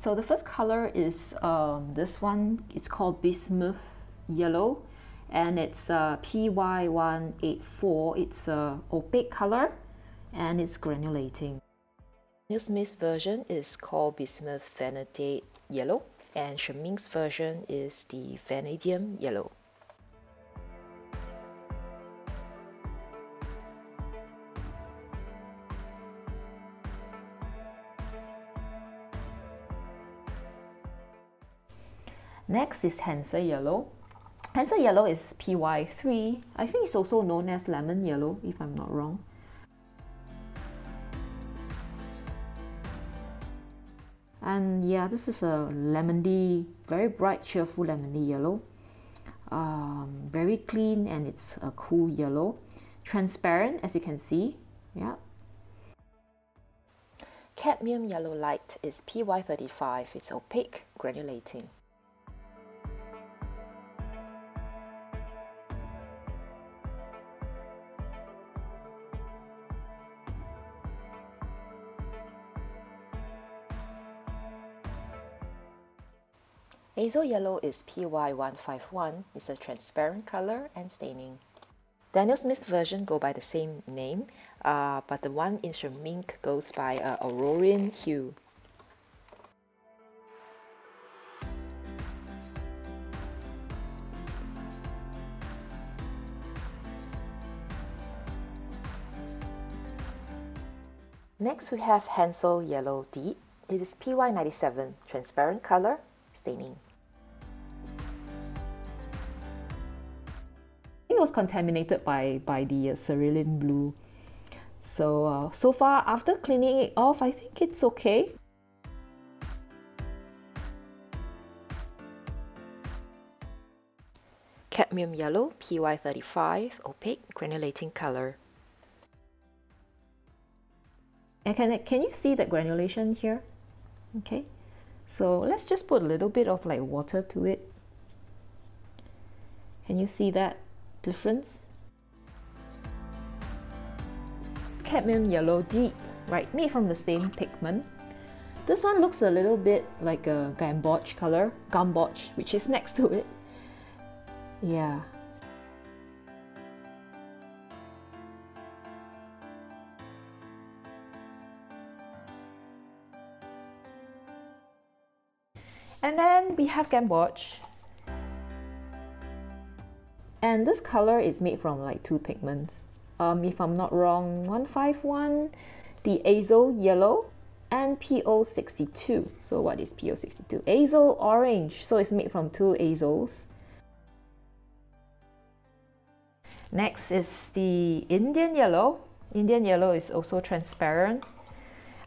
So the first color is this one. It's called Bismuth Yellow, and it's PY184. It's an opaque color, and it's granulating. Neil Smith's version is called Bismuth Vanadate Yellow, and Sheming's version is the Vanadium Yellow. Next is Hansa Yellow. Hansa Yellow is PY3. I think it's also known as Lemon Yellow, if I'm not wrong. And yeah, this is a lemony, very bright, cheerful lemony yellow. Very clean, and it's a cool yellow. Transparent, as you can see. Yeah. Cadmium Yellow Light is PY35. It's opaque, granulating. Azo Yellow is PY151, it's a transparent color and staining. Daniel Smith's version go by the same name, but the one in Shermink goes by Aurorian hue. Next we have Hansa Yellow Deep. It is PY97, transparent color, staining. Was contaminated by the cerulean blue. So, so far after cleaning it off, I think it's okay. Cadmium Yellow, PY35, opaque, granulating color. And can you see the granulation here? Okay, so let's just put a little bit of like water to it. Can you see that difference? Cadmium Yellow Deep, right, made from the same pigment. This one looks a little bit like a gamboge color, gamboge, which is next to it. Yeah. And then we have gamboge. And this color is made from like two pigments. If I'm not wrong, 151, the Azo Yellow, and PO62. So what is PO62? Azo Orange. So it's made from two azoles. Next is the Indian Yellow. Indian Yellow is also transparent.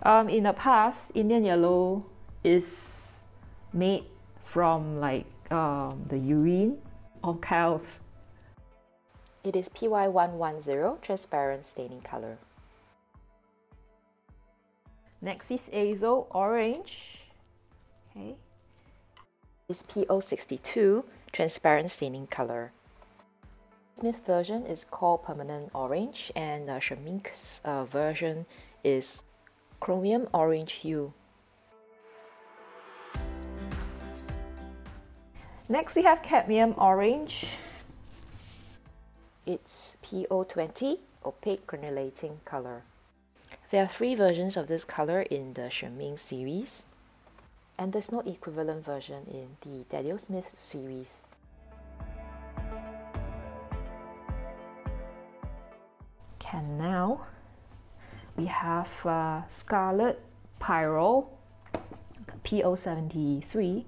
In the past, Indian Yellow is made from like the urine or cows. It is PY110, transparent staining color. Next is Azo Orange. Okay. It's PO62, transparent staining color. Smith's version is called Permanent Orange, and Schmincke's version is Chromium Orange hue. Next we have Cadmium Orange. It's PO20, opaque granulating color. There are three versions of this color in the Sheming series, and there's no equivalent version in the Daniel Smith series. And now we have Scarlet Pyro, PO73.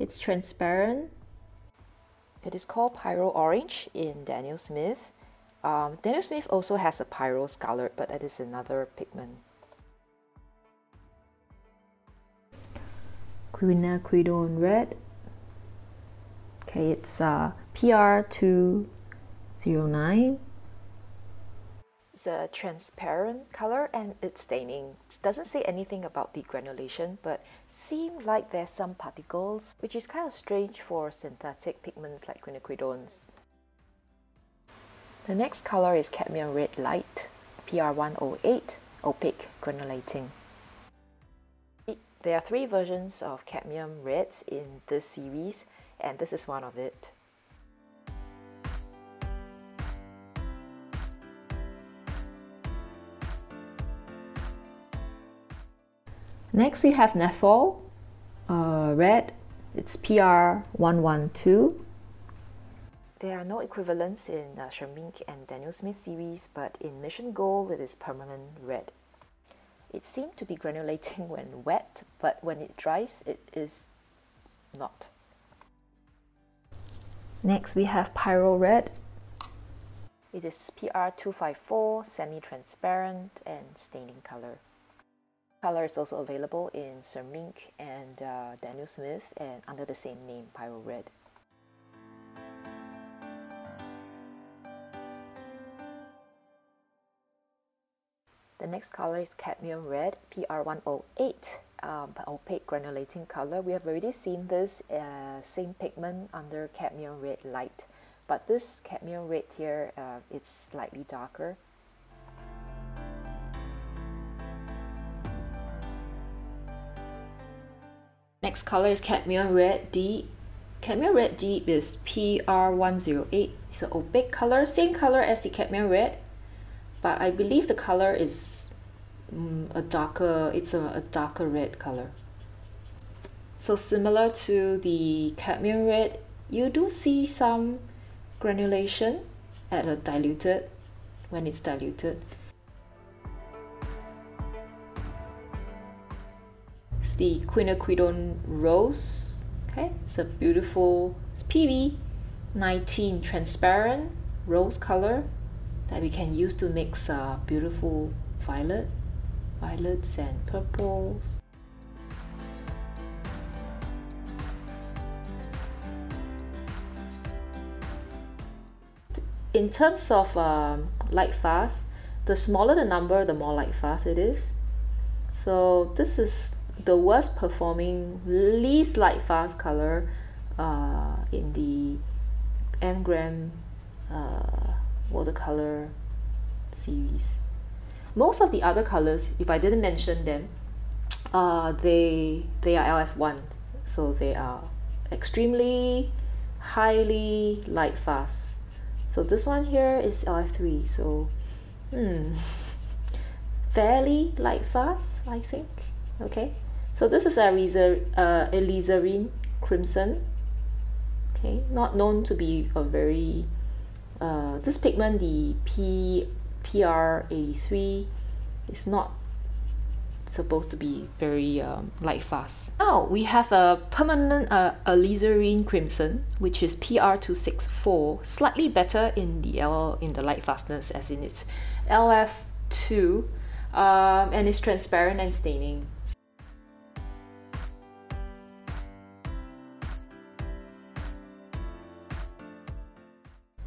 It's transparent. It is called Pyro Orange in Daniel Smith. Daniel Smith also has a Pyro Scarlet, but that is another pigment. Quinacridone Red. Okay, it's PR209. It's a transparent color and it's staining. It doesn't say anything about the granulation, but seems like there's some particles, which is kind of strange for synthetic pigments like quinacridones. The next color is Cadmium Red Light, PR108, opaque, granulating. There are three versions of cadmium reds in this series, and this is one of it. Next we have Naphthol red, it's PR112. There are no equivalents in Shermink and Daniel Smith series, but in Mission Gold it is permanent red. It seemed to be granulating when wet, but when it dries, it is not. Next we have Pyro Red. It is PR254, semi-transparent and staining color. Color is also available in Shermink and Daniel Smith and under the same name, Pyro Red. The next color is cadmium red, PR108, opaque granulating color. We have already seen this same pigment under cadmium red light, but this cadmium red here, it's slightly darker. Next color is cadmium red deep. Cadmium red deep is PR108. It's an opaque color, same color as the cadmium red, but I believe the color is a darker red color. So similar to the cadmium red, you do see some granulation at a diluted, when it's diluted. It's the Quinacridone rose. Okay, it's a beautiful PV19 transparent rose color that we can use to mix beautiful violets and purples. In terms of light fast, the smaller the number, the more light fast it is. So this is the worst performing, least light fast color in the M Graham watercolor series. Most of the other colors, if I didn't mention them, they are LF1s, so they are extremely highly light fast. So this one here is LF3, so fairly light fast, I think. Okay, so this is alizarin crimson. Okay, not known to be a very this pigment, the PR83, is not supposed to be very light fast. Now we have a permanent alizarin crimson, which is PR264, slightly better in the light fastness, as in its LF2, and it's transparent and staining.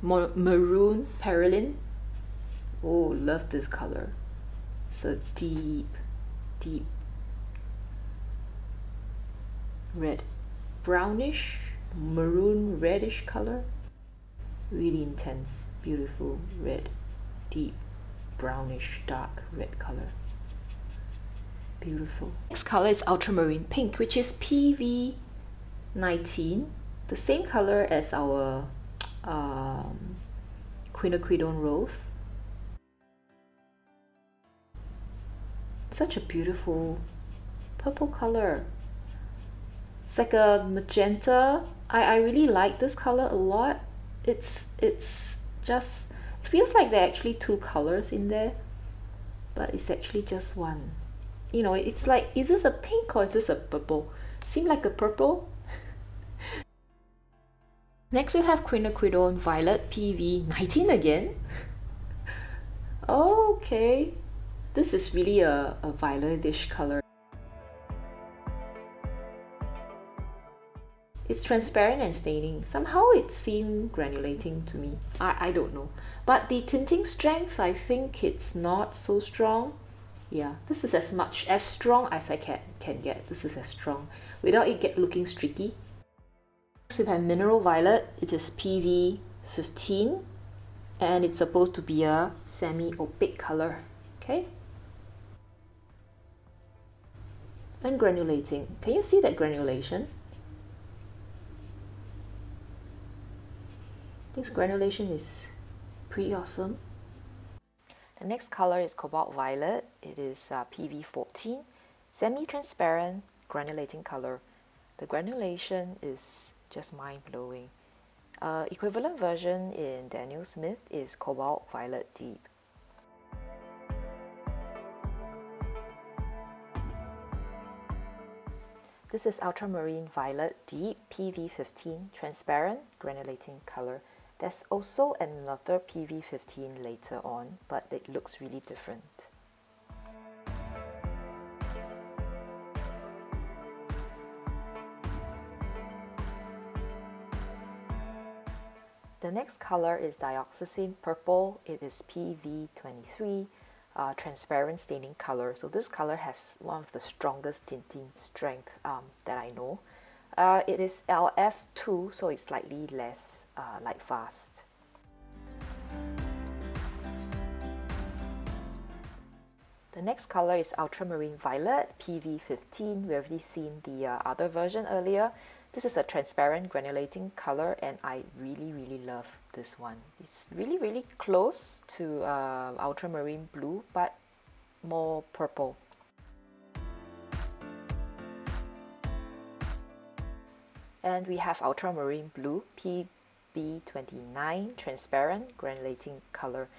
Maroon Perylene. Oh, love this color. It's a deep, deep red, brownish, maroon, reddish color. Really intense, beautiful red, deep, brownish, dark red color. Beautiful. Next color is ultramarine pink, which is PV19, the same color as our Quinacridone rose. Such a beautiful purple color. It's like a magenta. I really like this color a lot. It's just, it feels like there are actually two colors in there, but it's actually just one. You know, it's like, is this a pink or is this a purple? Seems like a purple. Next we have Quinacridone Violet PV19 again. Okay, this is really a violetish color. It's transparent and staining. Somehow it seemed granulating to me. I don't know. But the tinting strength, I think it's not so strong. Yeah, this is as strong as I can get. This is as strong without it looking streaky. Next we have mineral violet. It is PV15 and it's supposed to be a semi-opaque color. Okay, and granulating. Can you see that granulation? This granulation is pretty awesome. The next color is Cobalt Violet. It is PV14, semi-transparent granulating color. The granulation is just mind-blowing. Equivalent version in Daniel Smith is Cobalt Violet Deep. This is Ultramarine Violet Deep PV15, transparent granulating color. There's also another PV15 later on, but it looks really different. The next color is Dioxazine Purple. It is PV23, transparent staining color. So this color has one of the strongest tinting strength that I know. It is LF2, so it's slightly less light fast. The next color is Ultramarine Violet PV15. We've already seen the other version earlier. This is a transparent granulating color, and I really love this one. It's really close to Ultramarine Blue, but more purple. And we have Ultramarine Blue PB29, transparent granulating color.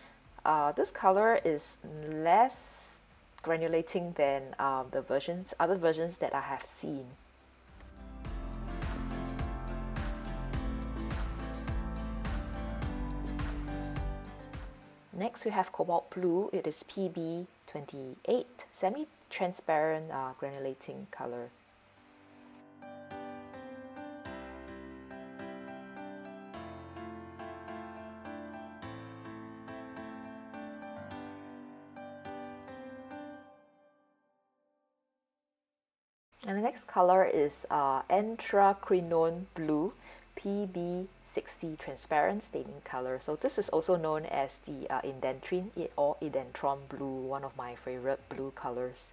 This color is less granulating than the other versions that I have seen. Next we have Cobalt Blue. It is PB28, semi-transparent granulating color. And the next color is Anthraquinone Blue PB60, transparent staining color. So this is also known as the Indentrine or Identron Blue, one of my favorite blue colors.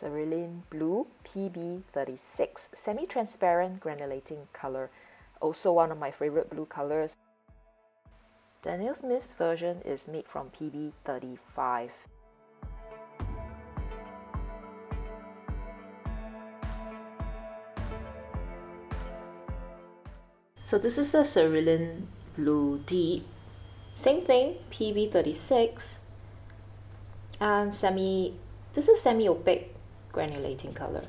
Cerulean Blue PB36, semi-transparent granulating color. Also one of my favorite blue colors. Daniel Smith's version is made from PB35. So this is the Cerulean Blue Deep. Same thing, PB36. And this is semi-opaque granulating color.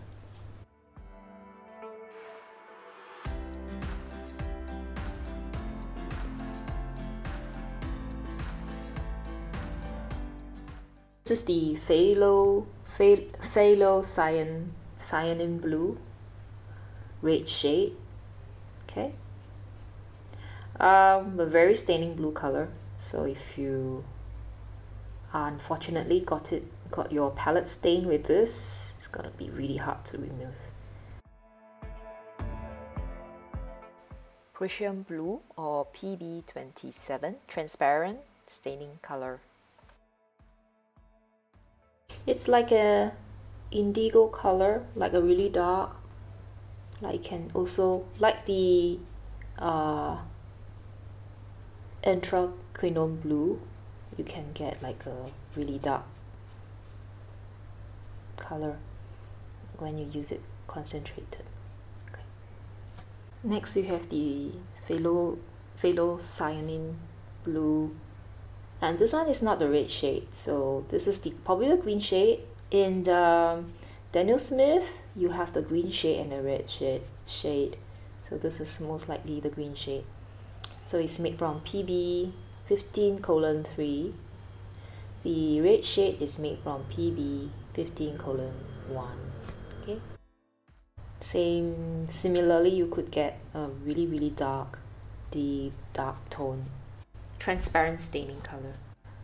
This is the phthalo cyanin blue, red shade. Okay, a very staining blue color. So if you unfortunately got your palette stained with this, it's gonna be really hard to remove. Prussian Blue or PB27, transparent staining color. It's like a indigo color, like a really dark, like and also like the Anthraquinone Blue. You can get like a really dark color when you use it concentrated. Okay. Next we have the phthalo cyanin blue. And this one is not the red shade, so this is the popular green shade. In the Daniel Smith, you have the green shade and the red shade. So this is most likely the green shade. So it's made from PB15:3. The red shade is made from PB15:1. Okay. Similarly, you could get a really dark, deep dark tone, transparent staining color.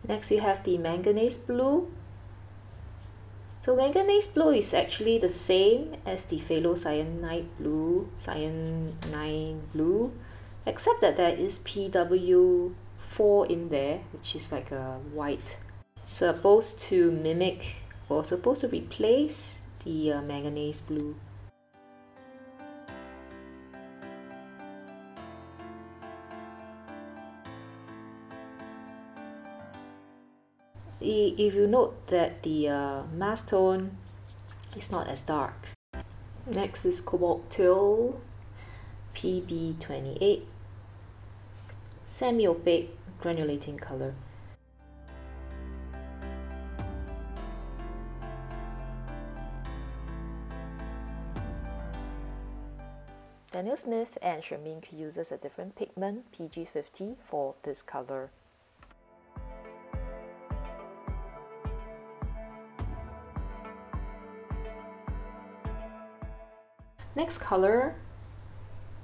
Next we have the Manganese Blue. So Manganese Blue is actually the same as the Phthalo Cyanide Blue, except that there is PW4 in there, which is like a white, supposed to mimic or supposed to replace the manganese blue. If you note that the mass tone is not as dark. Next is Cobalt Till, PB28, semi-opaque granulating color. Daniel Smith and Shermink uses a different pigment, PG50, for this color. Next color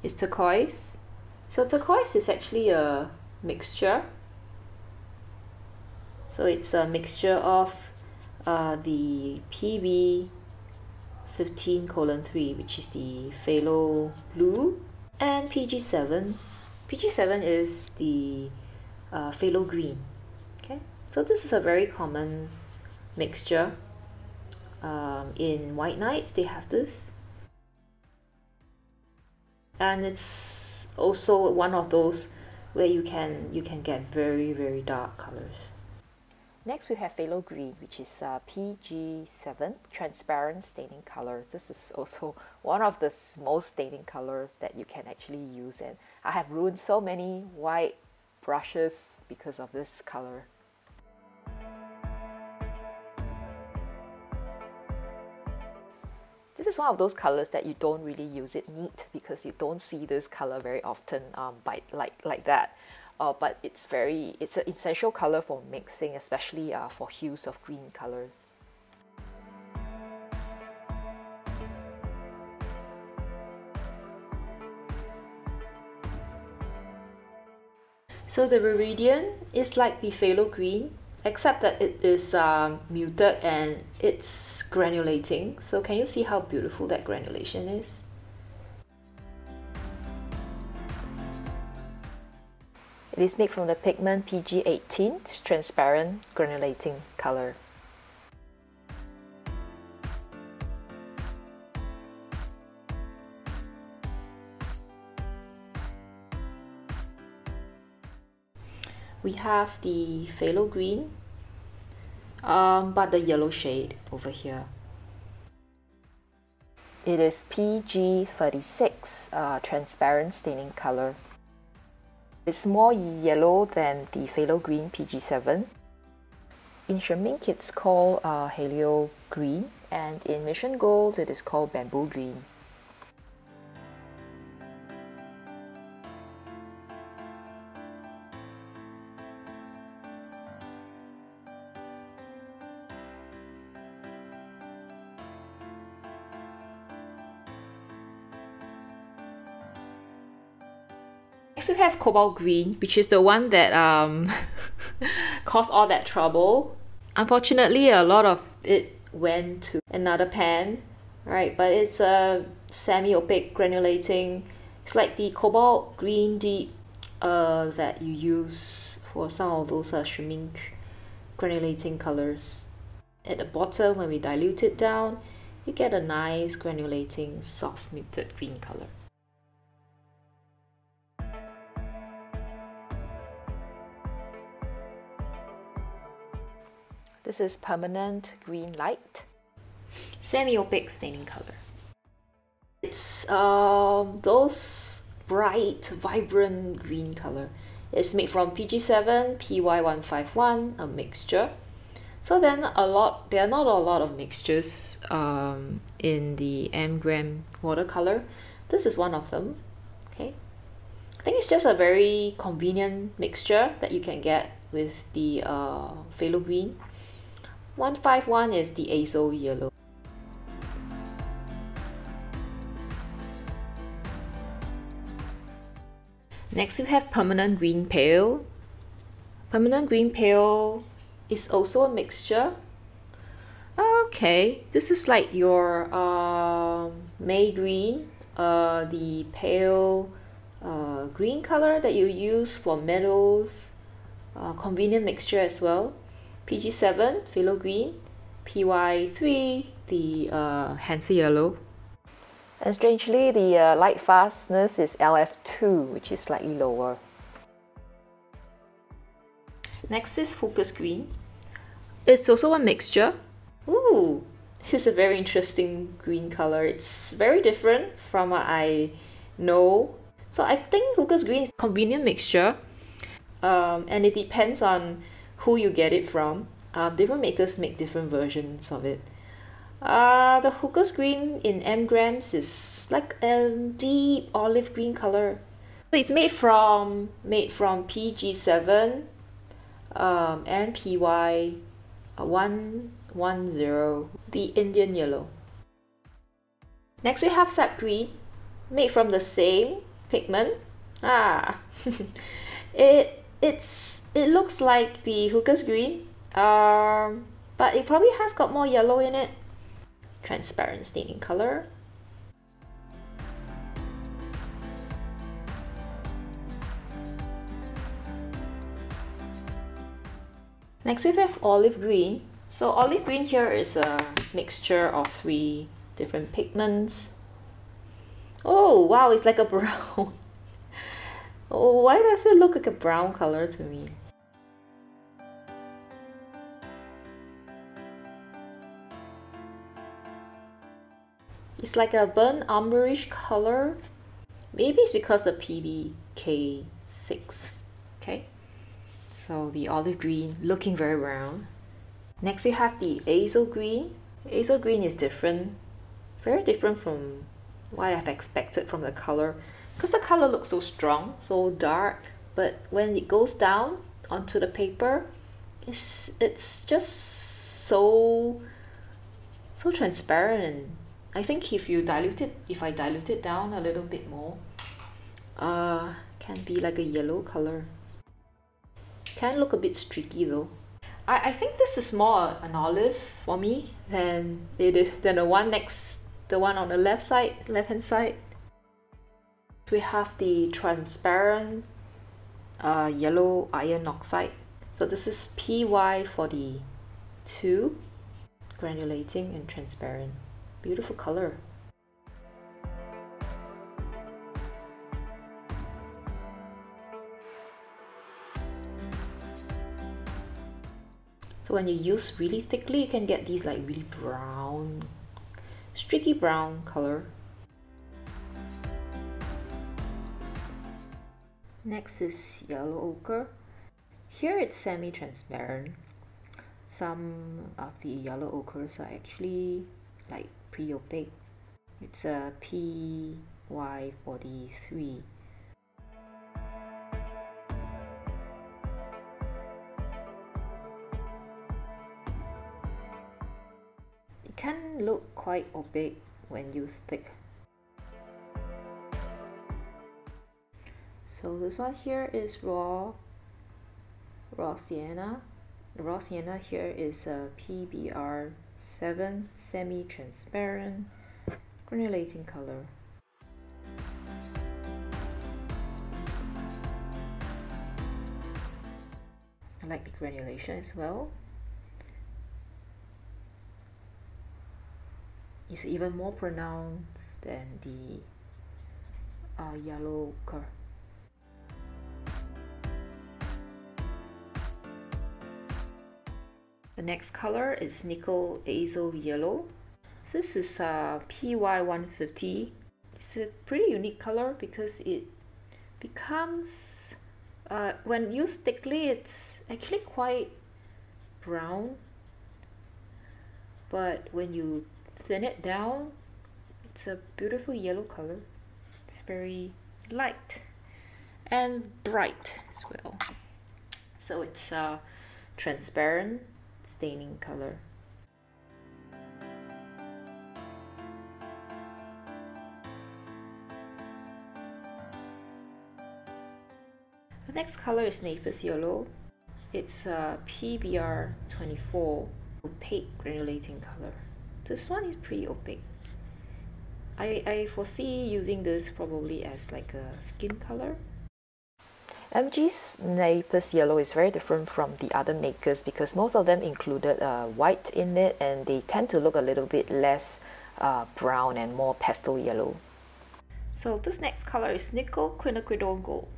is turquoise. So turquoise is actually a mixture. So it's a mixture of the PB15:3, which is the phthalo blue, and PG7. PG7 is the phthalo green. Okay, so this is a very common mixture. In White Nights they have this. And it's also one of those where you can get very dark colors. Next we have phthalo green, which is PG7, transparent staining color. This is also one of the most staining colors that you can actually use, and I have ruined so many white brushes because of this color. This is one of those colors that you don't really use it neat because you don't see this color very often like that. But it's an essential color for mixing, especially for hues of green colors. So the Viridian is like the phthalo green, except that it is muted and it's granulating. So can you see how beautiful that granulation is? It is made from the pigment PG18, transparent granulating color. We have the phthalo green, but the yellow shade over here. It is PG36, transparent staining color. It's more yellow than the phthalo green PG7. In Sheming it's called Helio Green, and in Mission Gold it is called Bamboo Green. Next we have Cobalt Green, which is the one that caused all that trouble. Unfortunately, a lot of it went to another pan, right? But it's a semi-opaque granulating. It's like the Cobalt Green Deep that you use for some of those Schmincke granulating colors. At the bottom, when we dilute it down, you get a nice granulating, soft muted green color. This is permanent green light, semi-opaque staining color. It's those bright, vibrant green color. It's made from PG7, PY151, a mixture. So then there are not a lot of mixtures in the M Graham watercolor. This is one of them. Okay, I think it's just a very convenient mixture that you can get with the phthalo green. 151 is the azo yellow. Next we have permanent green pale. Permanent green pale is also a mixture. Okay, this is like your May green, the pale green color that you use for metals, convenient mixture as well. PG7, phthalo green. PY3, the Hansa yellow. And strangely, the light fastness is LF2, which is slightly lower. Next is Hookers green. It's also a mixture. Ooh, this is a very interesting green color. It's very different from what I know. So I think Hookers green is a convenient mixture, and it depends on who you get it from. Different makers make different versions of it. The Hookers green in M Graham's is like a deep olive green color. So it's made from PG7 and PY110, the Indian yellow. Next we have sap green, made from the same pigment. It looks like the Hookers green, but it probably has got more yellow in it. Transparent staining color. Next we have olive green. So olive green here is a mixture of three different pigments. Oh wow, it's like a brown. Oh, why does it look like a brown color to me? It's like a burnt umberish color. Maybe it's because of PBK6. Okay, so the olive green looking very brown. Next we have the azo green. Azo green is different, very different from what I've expected from the color, because the color looks so strong, so dark, but when it goes down onto the paper, it's just so transparent. And I think if I dilute it down a little bit more, can be like a yellow color. Can look a bit streaky though. I think this is more an olive for me than the one on the left hand side. We have the transparent yellow iron oxide. So this is PY42, granulating and transparent. Beautiful color. So when you use really thickly, you can get these like really brown, streaky brown color. Next is yellow ochre. Here it's semi-transparent. Some of the yellow ochres are actually like pre-opaque. It's a PY43. It can look quite opaque when you thick. So this one here is raw sienna. The raw sienna here is a PBR7, semi-transparent, granulating color. I like the granulation as well. It's even more pronounced than the yellow curve. The next color is nickel azo yellow. This is PY150. It's a pretty unique color because it becomes, when used thickly, it's actually quite brown. But when you thin it down, it's a beautiful yellow color. It's very light and bright as well. So it's transparent staining color. The next color is Naples yellow. It's a PBR24, opaque granulating color. This one is pretty opaque. I foresee using this probably as like a skin color. MG's Napus Yellow is very different from the other makers because most of them included white in it, and they tend to look a little bit less brown and more pastel yellow. So this next color is Nickel Quinacridone Gold,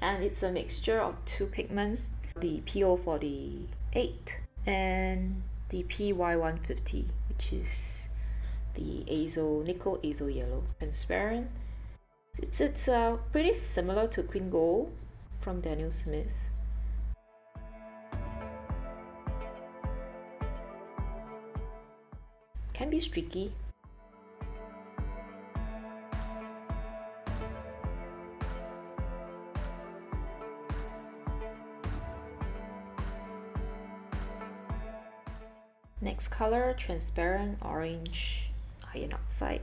and it's a mixture of two pigments, the PO48 and the PY150, which is the azo, nickel azo yellow, transparent. It's pretty similar to Quin Gold from Daniel Smith. Can be streaky. Next color, transparent orange iron oxide.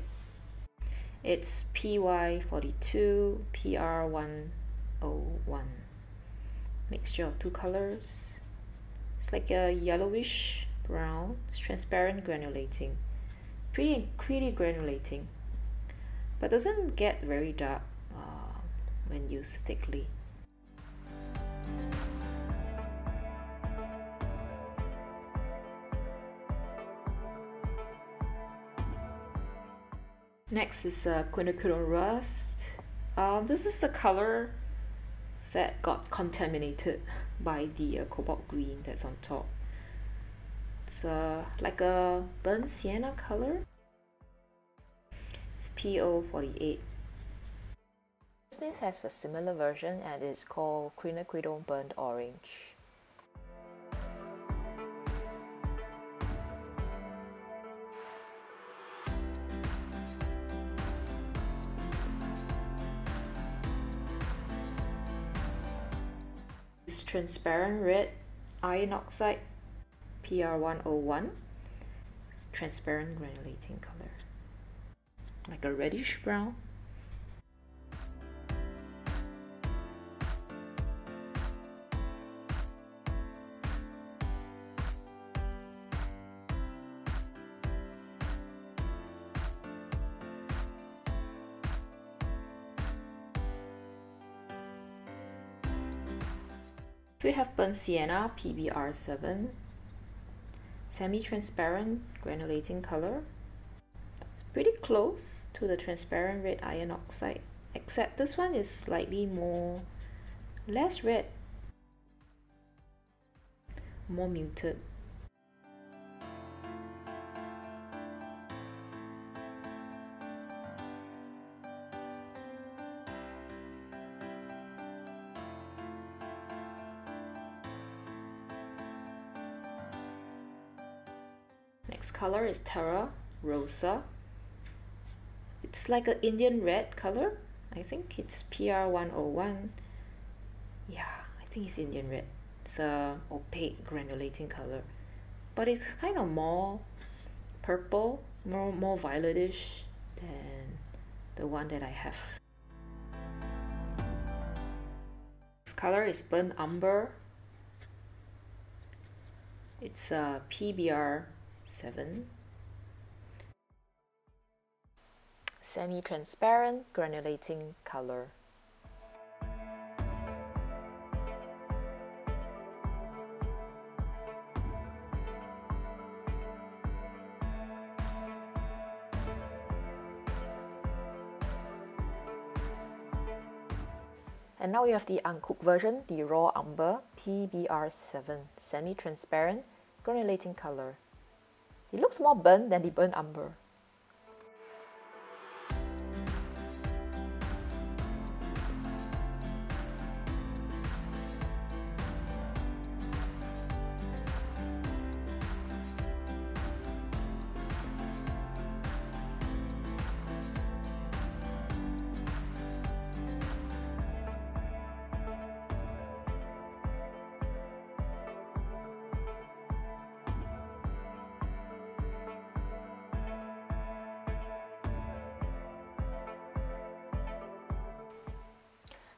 It's PY42, PR101. Mixture of two colors. It's like a yellowish brown. It's transparent, granulating. Pretty granulating, but doesn't get very dark when used thickly. Next is Quinacridone Rust. This is the color that got contaminated by the cobalt green that's on top. It's like a burnt sienna color. It's PO48. Smith has a similar version and it's called Quinacridone Burnt Orange. Transparent red iron oxide, PR101. It's transparent granulating color, like a reddish brown. So we have burnt sienna, PBR7, semi-transparent granulating color. It's pretty close to the transparent red iron oxide, except this one is slightly more, less red, more muted. Next color is Terra Rosa. It's like an Indian red color. I think it's PR101. Yeah, I think it's Indian red. It's a opaque granulating color, but it's kind of more purple, more violetish than the one that I have. Next color is Burnt Umber. It's a PBR7, semi-transparent granulating color. And now we have the uncooked version, the raw umber, PBR7, semi-transparent granulating color. It looks more burnt than the burnt umber.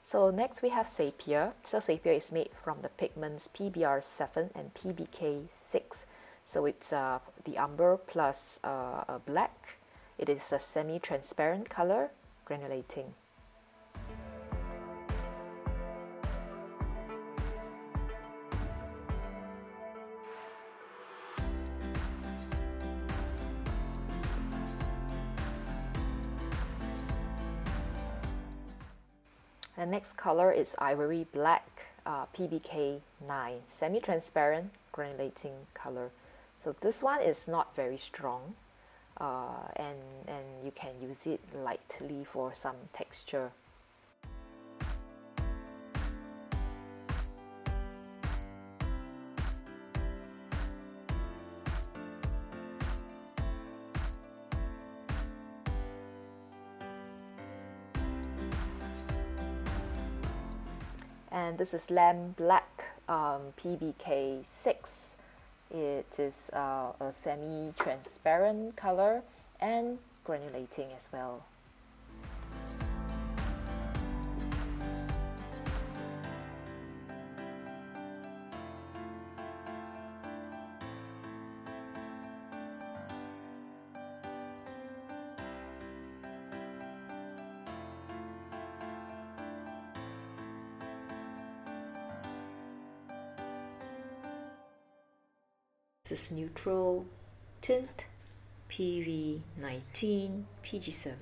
So next we have Sapphire. So Sapphire is made from the pigments PBR7 and PBK6. So it's the umber plus a black It is a semi-transparent color, granulating. The next color is Ivory Black, PBK9, semi-transparent granulating color. So this one is not very strong, and you can use it lightly for some texture. And this is Lamb Black, PBK6. It is a semi-transparent color and granulating as well. This is Neutral Tint, PV19, PG7.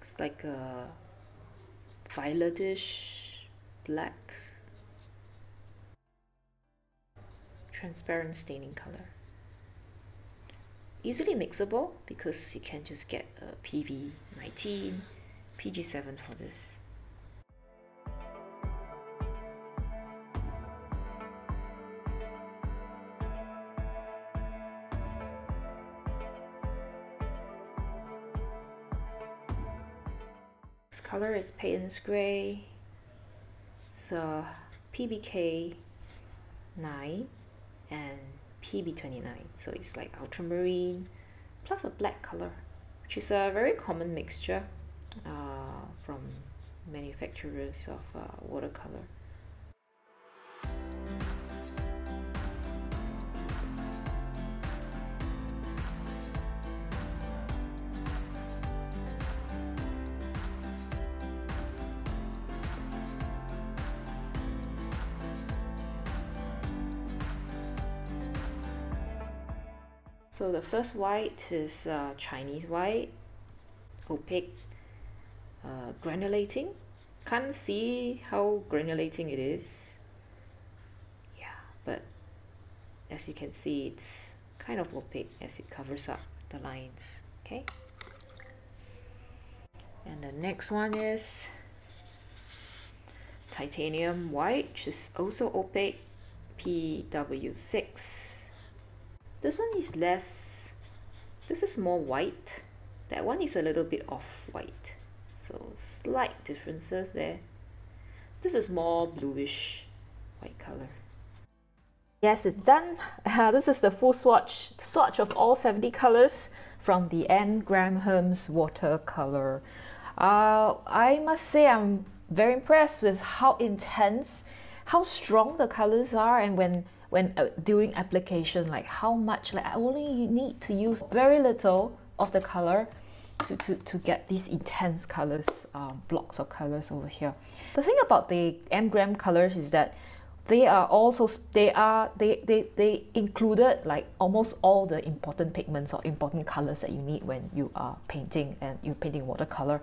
It's like a violetish black, transparent staining color. Easily mixable because you can just get a PV19, PG7 for this. Color is Payne's Gray. It's PBK 9 and PB29, so it's like ultramarine plus a black color, which is a very common mixture from manufacturers of watercolor. So the first white is Chinese white, opaque, granulating. Can't see how granulating it is. Yeah, but as you can see, it's kind of opaque as it covers up the lines. Okay. And the next one is Titanium White, which is also opaque, PW6. This one is less, this is more white, that one is a little bit off-white, so slight differences there. This is more bluish white color. Yes, it's done. This is the full swatch of all 70 colors from the M Graham's watercolor. I must say I'm very impressed with how intense, how strong the colors are, and when doing application, like how much, like I only need to use very little of the color to get these intense colors, blocks of colors over here. The thing about the M Graham colors is that they are also, they included like almost all the important pigments or important colors that you need when you are painting and you're painting watercolor.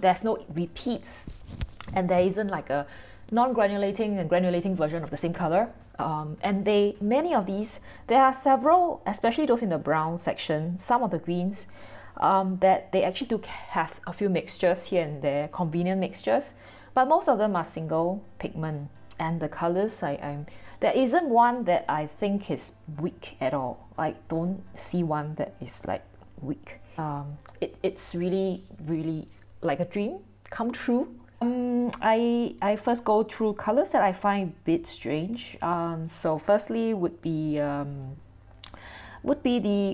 There's no repeats, and there isn't like a non-granulating and granulating version of the same color. And many of these, there are several, especially those in the brown section, some of the greens, that they actually do have a few mixtures here and there, convenient mixtures, but most of them are single pigment. And the colors, there isn't one that I think is weak at all. I don't see one that is like weak. It's really, really like a dream come true. I first go through colors that I find a bit strange. So firstly would be the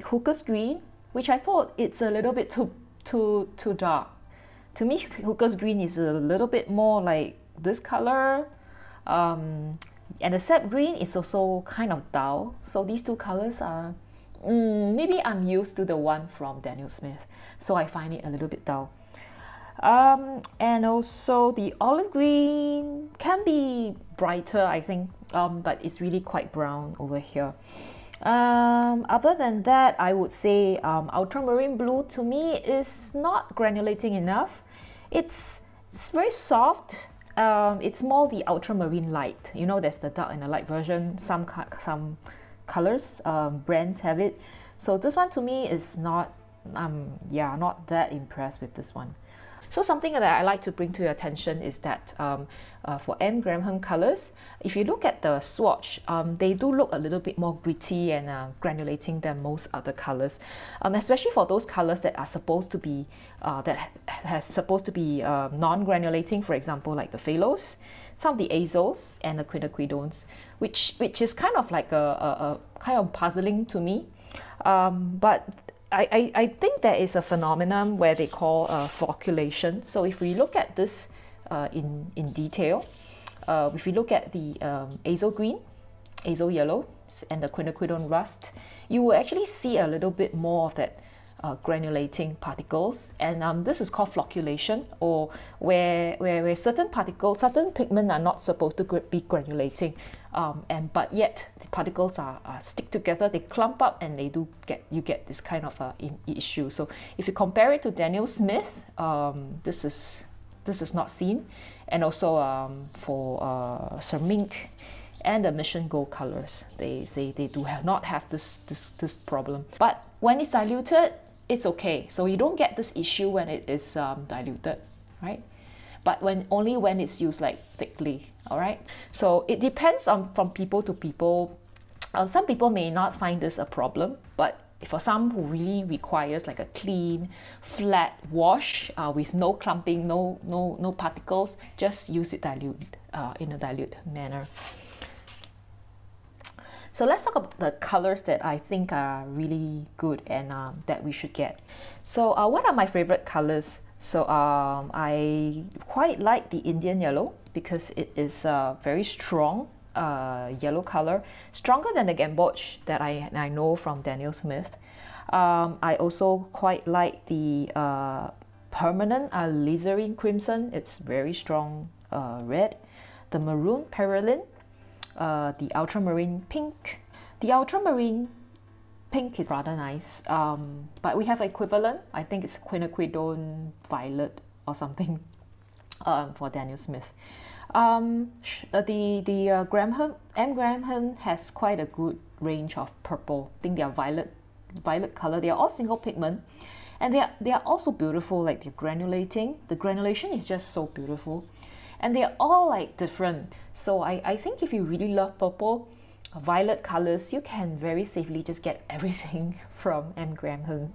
Hookers green, which I thought it's a little bit too dark. To me, Hookers green is a little bit more like this color, And the sap green is also kind of dull, so these two colors are maybe I'm used to the one from Daniel Smith, so I find it a little bit dull. And also the olive green can be brighter, I think, but it's really quite brown over here. Other than that, I would say ultramarine blue to me is not granulating enough. It's very soft. It's more the ultramarine light. You know, there's the dark and the light version. Some colors brands have it. So this one to me is not, yeah, not that impressed with this one. So something that I like to bring to your attention is that for M Graham colors, if you look at the swatch, they do look a little bit more gritty and granulating than most other colors, especially for those colors that are supposed to be non-granulating. For example, like the phthalos, some of the azoles, and the quinacridones, which is kind of like a kind of puzzling to me, but. I think there is a phenomenon where they call flocculation. So if we look at this in detail, if we look at the azole green, azole yellow, and the quinacridone rust, you will actually see a little bit more of that granulating particles. And this is called flocculation, or where certain particles, certain pigment are not supposed to be granulating, but yet the particles are stick together, they clump up, and they do get this kind of issue. So if you compare it to Daniel Smith, this is not seen, and also for Shermink and the Mission Gold colors, they do not have this problem. But when it's diluted, it's okay. So you don't get this issue when it is diluted, right? But only when it's used like thickly, all right? So it depends from people to people. Some people may not find this a problem, but for some who really requires like a clean, flat wash with no clumping, no particles, just use it diluted in a dilute manner. So let's talk about the colors that I think are really good and that we should get. So what are my favorite colors? So I quite like the Indian yellow because it is a very strong yellow color, stronger than the gamboge that I know from Daniel Smith. I also quite like the permanent alizarin crimson. It's very strong red. The maroon perylene. The ultramarine pink. The ultramarine pink is rather nice, but we have equivalent. I think it's quinacridone violet or something for Daniel Smith. M Graham has quite a good range of purple. I think they are violet color. They are all single pigment, and they are also beautiful. Like they're granulating. The granulation is just so beautiful. And they're all like different. So I think if you really love purple, violet colors, you can very safely just get everything from M Graham.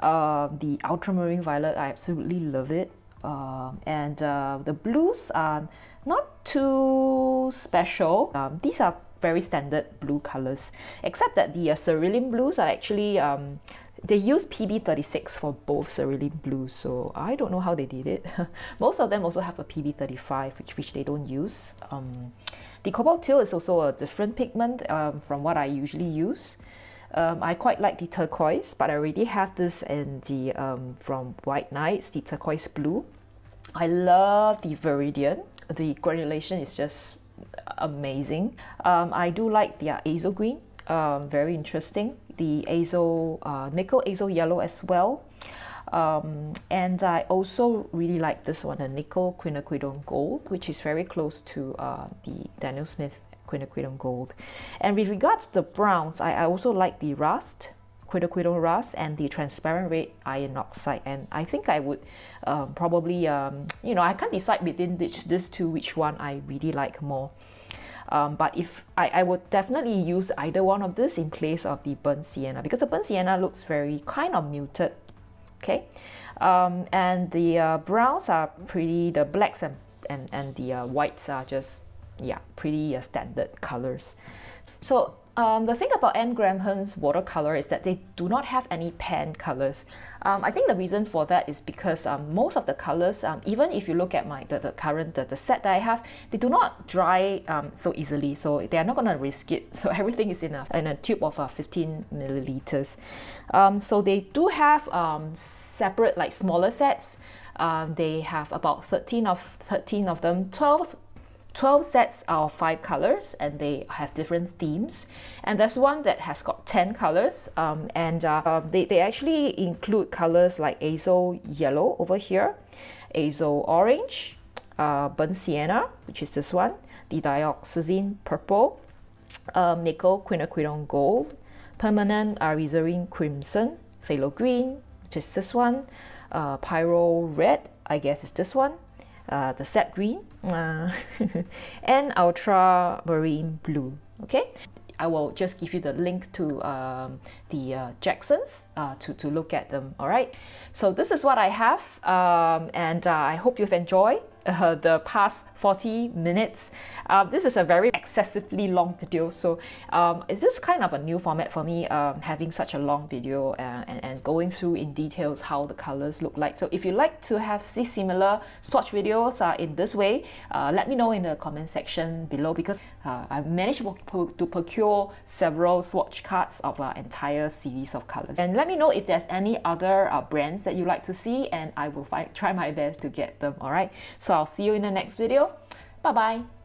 The ultramarine violet, I absolutely love it. And the blues are not too special. These are very standard blue colors, except that the cerulean blues are actually, they use PB36 for both cerulean blues, so I don't know how they did it. Most of them also have a PB35, which they don't use. The cobalt teal is also a different pigment from what I usually use. I quite like the turquoise, but I already have this in the from White Nights, the turquoise blue. I love the Viridian. The granulation is just amazing. I do like the azole green. Very interesting. The azole, nickel azole yellow as well. And I also really like this one, the nickel quinacridone gold, which is very close to the Daniel Smith quinacridone gold. And with regards to the browns, I also like the rust, quinacridone rust, and the transparent red iron oxide. And I think I would probably, you know, I can't decide within these two which one I really like more. But if I would definitely use either one of this in place of the burnt sienna, because the burnt sienna looks very kind of muted, okay? And the browns are pretty, the blacks and the whites are just, yeah, pretty standard colors. So The thing about M Graham Hunt's watercolor is that they do not have any pan colors. I think the reason for that is because most of the colors, even if you look at the set that I have, they do not dry so easily, so they are not going to risk it. So everything is in a tube of 15 milliliters. So they do have separate, like, smaller sets. They have about 13 of them. 12 sets are 5 colors, and they have different themes. And there's one that has got 10 colors, and they actually include colors like azo yellow over here, azo orange, burnt sienna, which is this one, the dioxazine purple, nickel quinacridone gold, permanent arizarine crimson, phthalo green, which is this one, pyro red, I guess is this one, the sap green, and ultramarine blue. Okay, I will just give you the link to the Jackson's to look at them. All right, so this is what I have, and I hope you've enjoyed the past 40 minutes. This is a very excessively long video, so it's just kind of a new format for me, having such a long video and going through in details how the colors look like. So if you like to have similar swatch videos in this way, let me know in the comment section below, because I managed to procure several swatch cards of an entire series of colors. And let me know if there's any other brands that you like to see, and I will try my best to get them. All right, so I'll see you in the next video. Bye-bye.